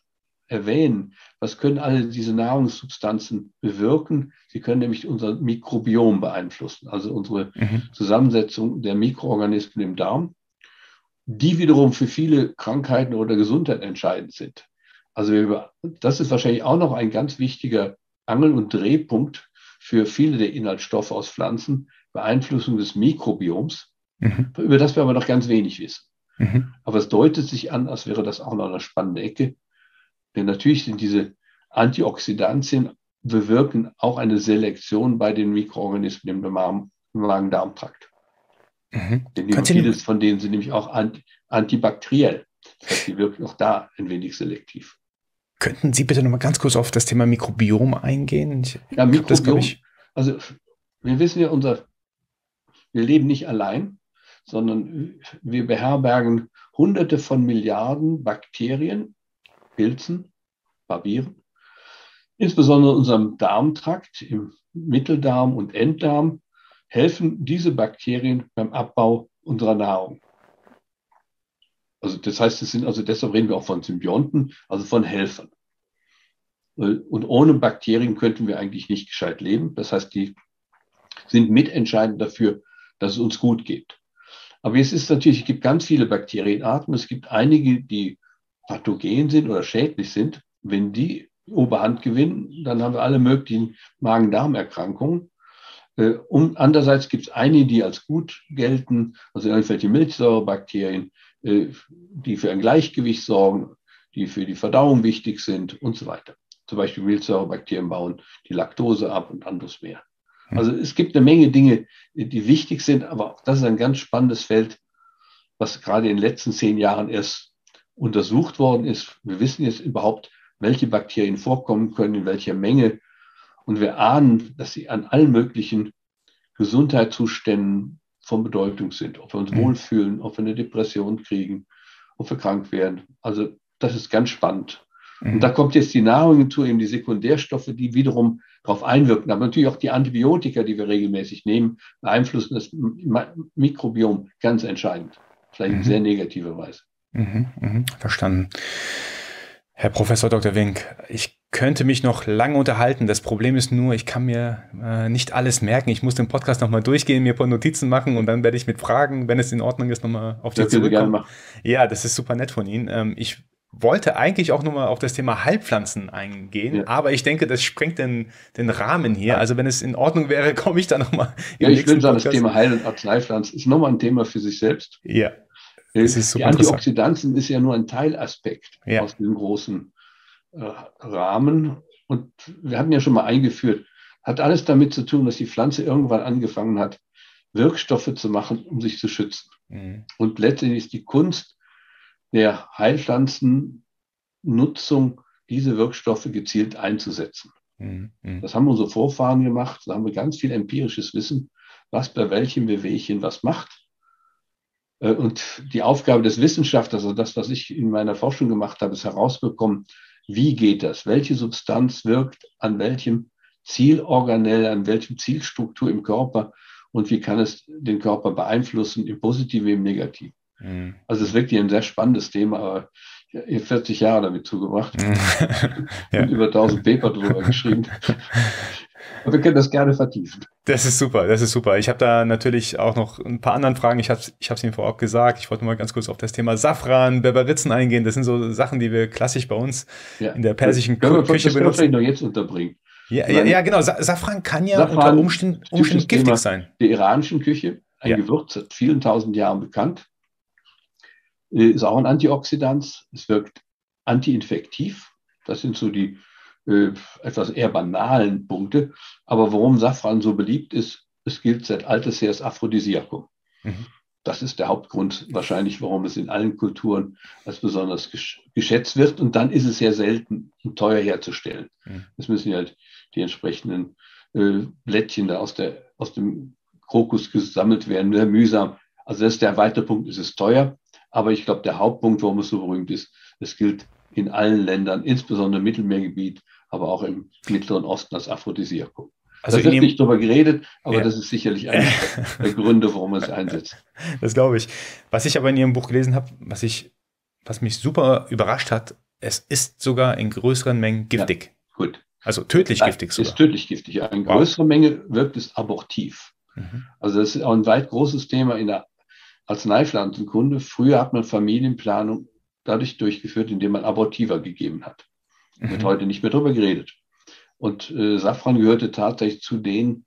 erwähnen, was können alle diese Nahrungssubstanzen bewirken? Sie können nämlich unser Mikrobiom beeinflussen, also unsere mhm. Zusammensetzung der Mikroorganismen im Darm, die wiederum für viele Krankheiten oder Gesundheit entscheidend sind. Also wir, das ist wahrscheinlich auch noch ein ganz wichtiger Angel- und Drehpunkt für viele der Inhaltsstoffe aus Pflanzen, Beeinflussung des Mikrobioms, mhm. über das wir aber noch ganz wenig wissen. Mhm. Aber es deutet sich an, als wäre das auch noch eine spannende Ecke. Denn natürlich sind diese Antioxidantien, bewirken auch eine Selektion bei den Mikroorganismen im Magen-Darm-Trakt. Mhm. Denn vieles von denen sind nämlich auch antibakteriell. Das heißt, die wirken auch da ein wenig selektiv. Könnten Sie bitte noch mal ganz kurz auf das Thema Mikrobiom eingehen? Ich ja, Mikrobiom, das, glaub ich also wir wissen ja, unser, wir leben nicht allein, sondern wir beherbergen hunderte von Milliarden Bakterien, Pilzen, Barbieren, insbesondere in unserem Darmtrakt, im Mitteldarm und Enddarm, helfen diese Bakterien beim Abbau unserer Nahrung. Also das heißt, es sind, also deshalb reden wir auch von Symbionten, also von Helfern. Und ohne Bakterien könnten wir eigentlich nicht gescheit leben. Das heißt, die sind mitentscheidend dafür, dass es uns gut geht. Aber jetzt ist natürlich, es gibt ganz viele Bakterienarten. Es gibt einige, die pathogen sind oder schädlich sind. Wenn die Oberhand gewinnen, dann haben wir alle möglichen Magen-Darm-Erkrankungen. Und andererseits gibt es einige, die als gut gelten, also irgendwelche Milchsäurebakterien, die für ein Gleichgewicht sorgen, die für die Verdauung wichtig sind und so weiter. Zum Beispiel Milchsäurebakterien bauen die Laktose ab und anderes mehr. Also es gibt eine Menge Dinge, die wichtig sind, aber auch das ist ein ganz spannendes Feld, was gerade in den letzten zehn Jahren erst untersucht worden ist. Wir wissen jetzt überhaupt, welche Bakterien vorkommen können, in welcher Menge. Und wir ahnen, dass sie an allen möglichen Gesundheitszuständen von Bedeutung sind. Ob wir uns mhm. wohlfühlen, ob wir eine Depression kriegen, ob wir krank werden. Also das ist ganz spannend. Mhm. Und da kommt jetzt die Nahrung hinzu, eben die Sekundärstoffe, die wiederum darauf einwirken. Aber natürlich auch die Antibiotika, die wir regelmäßig nehmen, beeinflussen das Mikrobiom ganz entscheidend. Vielleicht mhm. in sehr negativer Weise. Mhm. Mhm. Verstanden. Herr Professor Doktor Wink, ich könnte mich noch lange unterhalten. Das Problem ist nur, ich kann mir äh, nicht alles merken. Ich muss den Podcast nochmal durchgehen, mir ein paar Notizen machen und dann werde ich mit Fragen, wenn es in Ordnung ist, nochmal auf die zurückkommen. Ja, das ist super nett von Ihnen. Ähm, ich wollte eigentlich auch nochmal auf das Thema Heilpflanzen eingehen, ja. aber ich denke, das sprengt den, den Rahmen hier. Ja. Also wenn es in Ordnung wäre, komme ich da nochmal im nächsten Podcast. Ja, ich würde sagen, das Thema Heil- und Arzneipflanzen ist nochmal ein Thema für sich selbst. Ja. Das ist super interessant. Die Antioxidantien ist ja nur ein Teilaspekt ja. aus dem großen äh, Rahmen. Und wir hatten ja schon mal eingeführt, hat alles damit zu tun, dass die Pflanze irgendwann angefangen hat, Wirkstoffe zu machen, um sich zu schützen. Mhm. Und letztendlich ist die Kunst der Heilpflanzennutzung, diese Wirkstoffe gezielt einzusetzen. Mhm. Das haben unsere Vorfahren gemacht. Da haben wir ganz viel empirisches Wissen, was bei welchem Bewegchen was macht. Und die Aufgabe des Wissenschaftlers, also das, was ich in meiner Forschung gemacht habe, ist herausbekommen, wie geht das? Welche Substanz wirkt an welchem Zielorganell, an welchem Zielstruktur im Körper und wie kann es den Körper beeinflussen, im Positiven, im Negativen? Mhm. Also es ist wirklich ein sehr spannendes Thema, aber ich habe vierzig Jahre damit zugebracht ja. und über tausend Paper drüber geschrieben. Aber wir können das gerne vertiefen. Das ist super, das ist super. Ich habe da natürlich auch noch ein paar anderen Fragen. Ich habe ich habe es Ihnen vorher auch gesagt. Ich wollte mal ganz kurz auf das Thema Safran, Berberitzen eingehen. Das sind so Sachen, die wir klassisch bei uns ja. in der persischen Kü Küche benutzen. Das können wir doch jetzt unterbringen. Ja, ja, ja, genau. Sa Safran kann ja Safran unter Umständen, Umständen giftig Thema sein. Der iranischen Küche, ein ja. Gewürz, seit vielen tausend Jahren bekannt. Ist auch ein Antioxidant. Es wirkt antiinfektiv. Das sind so die etwas eher banalen Punkte, aber warum Safran so beliebt ist, es gilt seit alters her als Aphrodisiakum. Mhm. Das ist der Hauptgrund wahrscheinlich, warum es in allen Kulturen als besonders gesch geschätzt wird und dann ist es sehr selten und teuer herzustellen. Mhm. Es müssen ja halt die entsprechenden äh, Blättchen da aus, der, aus dem Krokus gesammelt werden, sehr mühsam. Also das ist der weitere Punkt, es ist teuer, aber ich glaube, der Hauptpunkt, warum es so berühmt ist, es gilt in allen Ländern, insbesondere im Mittelmeergebiet, aber auch im Mittleren Osten als Aphrodisiakum. Also da wird nicht drüber geredet, aber ja. das ist sicherlich einer der Gründe, warum man es einsetzt. Das glaube ich. Was ich aber in Ihrem Buch gelesen habe, was, ich, was mich super überrascht hat, es ist sogar in größeren Mengen giftig. Ja, gut. Also tödlich das giftig sogar. Ist tödlich giftig. Ja, in wow. größerer Menge wirkt es abortiv. Mhm. Also das ist auch ein weit großes Thema in der Arzneipflanzenkunde. Früher hat man Familienplanung dadurch durchgeführt, indem man Abortiva gegeben hat. Mhm. Wird heute nicht mehr darüber geredet. Und äh, Safran gehörte tatsächlich zu den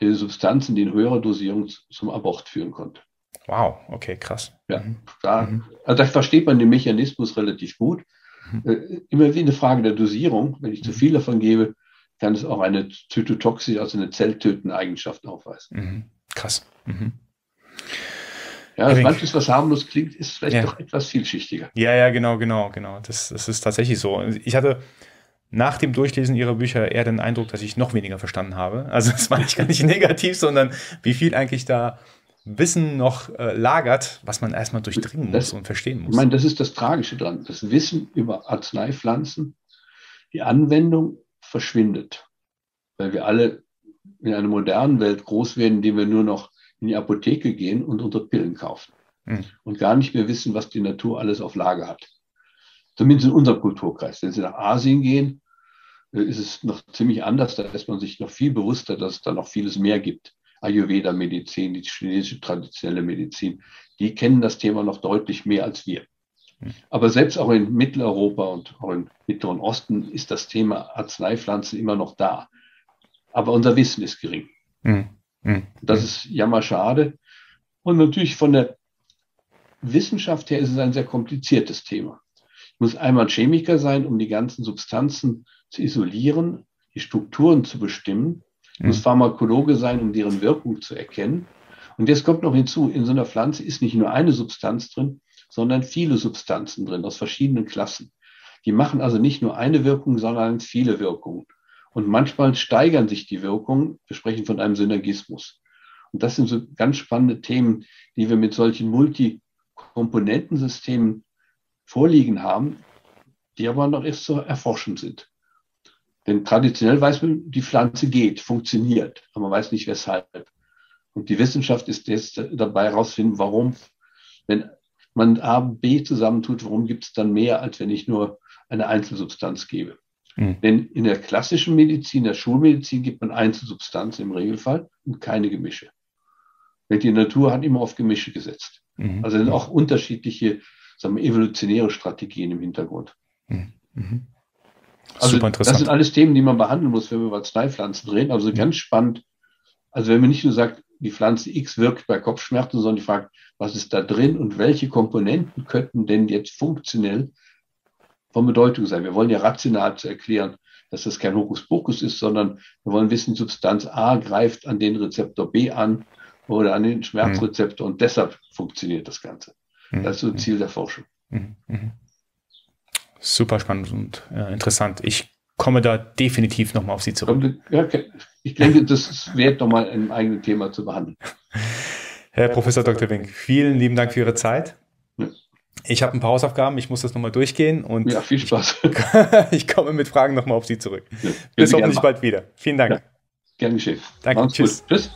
äh, Substanzen, die in höherer Dosierung zum Abort führen konnte. Wow, okay, krass. Ja, mhm. da, also da versteht man den Mechanismus relativ gut. Mhm. Äh, immer wie eine Frage der Dosierung. Wenn ich mhm. zu viel davon gebe, kann es auch eine zytotoxische, also eine zelltötende Eigenschaft aufweisen. Mhm. Krass. Mhm. Ja, das manches, was harmlos klingt, ist vielleicht ja. doch etwas vielschichtiger. Ja, ja, genau, genau, genau. Das, das ist tatsächlich so. Ich hatte nach dem Durchlesen Ihrer Bücher eher den Eindruck, dass ich noch weniger verstanden habe. Also das meine ich gar nicht negativ, sondern wie viel eigentlich da Wissen noch äh, lagert, was man erstmal durchdringen das, muss und verstehen muss. Ich meine, das ist das Tragische dran. Das Wissen über Arzneipflanzen, die Anwendung verschwindet, weil wir alle in einer modernen Welt groß werden, indem wir nur noch in die Apotheke gehen und unsere Pillen kaufen mhm. und gar nicht mehr wissen, was die Natur alles auf Lager hat. Zumindest in unserem Kulturkreis. Wenn Sie nach Asien gehen, ist es noch ziemlich anders. Da ist man sich noch viel bewusster, dass es da noch vieles mehr gibt. Ayurveda-Medizin, die chinesische traditionelle Medizin, die kennen das Thema noch deutlich mehr als wir. Aber selbst auch in Mitteleuropa und auch im Mittleren Osten ist das Thema Arzneipflanzen immer noch da. Aber unser Wissen ist gering. Mhm. Mhm. Das ist jammerschade. Und natürlich von der Wissenschaft her ist es ein sehr kompliziertes Thema. Ich muss einmal ein Chemiker sein, um die ganzen Substanzen zu isolieren, die Strukturen zu bestimmen. Ich muss Pharmakologe sein, um deren Wirkung zu erkennen. Und jetzt kommt noch hinzu, in so einer Pflanze ist nicht nur eine Substanz drin, sondern viele Substanzen drin aus verschiedenen Klassen. Die machen also nicht nur eine Wirkung, sondern viele Wirkungen. Und manchmal steigern sich die Wirkungen. Wir sprechen von einem Synergismus. Und das sind so ganz spannende Themen, die wir mit solchen Multikomponentensystemen vorliegen haben, die aber noch erst zu erforschen sind. Denn traditionell weiß man, die Pflanze geht, funktioniert, aber man weiß nicht, weshalb. Und die Wissenschaft ist jetzt dabei herauszufinden, warum, wenn man A und B zusammentut, warum gibt es dann mehr, als wenn ich nur eine Einzelsubstanz gebe. Mhm. Denn in der klassischen Medizin, der Schulmedizin, gibt man Einzelsubstanzen im Regelfall und keine Gemische. Denn die Natur hat immer auf Gemische gesetzt. Mhm. Also sind auch unterschiedliche, sagen wir, evolutionäre Strategien im Hintergrund. Mhm. Mhm. Also das sind alles Themen, die man behandeln muss, wenn wir über Arzneipflanzen reden. Also ganz spannend. Also wenn man nicht nur sagt, die Pflanze X wirkt bei Kopfschmerzen, sondern die fragt, was ist da drin und welche Komponenten könnten denn jetzt funktionell von Bedeutung sein? Wir wollen ja rational zu erklären, dass das kein Hokuspokus ist, sondern wir wollen wissen, Substanz A greift an den Rezeptor B an oder an den Schmerzrezeptor, mhm, und deshalb funktioniert das Ganze. Das ist so ein Ziel der Forschung. Mhm. Mhm. Super spannend und äh, interessant. Ich komme da definitiv nochmal auf Sie zurück. Okay. Ich denke, das ist wert, nochmal ein eigenes Thema zu behandeln. Herr Professor Doktor Wink, vielen lieben Dank für Ihre Zeit. Ja. Ich habe ein paar Hausaufgaben, ich muss das nochmal durchgehen. Und ja, viel Spaß. Ich komme mit Fragen nochmal auf Sie zurück. Ja. Bis hoffentlich bald wieder. Vielen Dank. Ja. Gerne geschehen. Danke, tschüss. Tschüss.